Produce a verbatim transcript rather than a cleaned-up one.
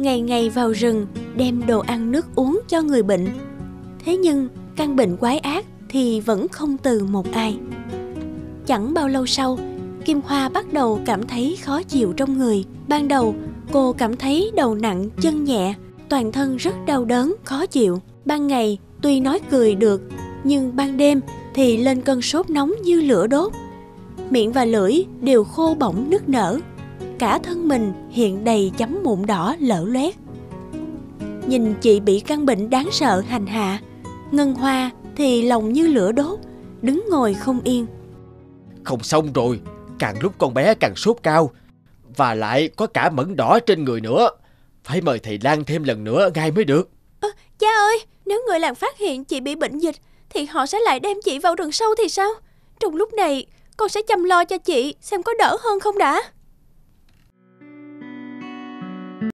ngày ngày vào rừng đem đồ ăn nước uống cho người bệnh. Thế nhưng căn bệnh quái ác thì vẫn không từ một ai. Chẳng bao lâu sau, Kim Hoa bắt đầu cảm thấy khó chịu trong người. Ban đầu, cô cảm thấy đầu nặng, chân nhẹ, toàn thân rất đau đớn, khó chịu. Ban ngày, tuy nói cười được, nhưng ban đêm thì lên cơn sốt nóng như lửa đốt. Miệng và lưỡi đều khô bỏng nứt nở. Cả thân mình hiện đầy chấm mụn đỏ lở loét. Nhìn chị bị căn bệnh đáng sợ hành hạ, Ngân Hoa thì lòng như lửa đốt, đứng ngồi không yên. Không xong rồi, càng lúc con bé càng sốt cao, và lại có cả mẩn đỏ trên người nữa. Phải mời thầy Lan thêm lần nữa ngay mới được. À, cha ơi, nếu người làng phát hiện chị bị bệnh dịch thì họ sẽ lại đem chị vào rừng sâu thì sao? Trong lúc này, con sẽ chăm lo cho chị xem có đỡ hơn không đã.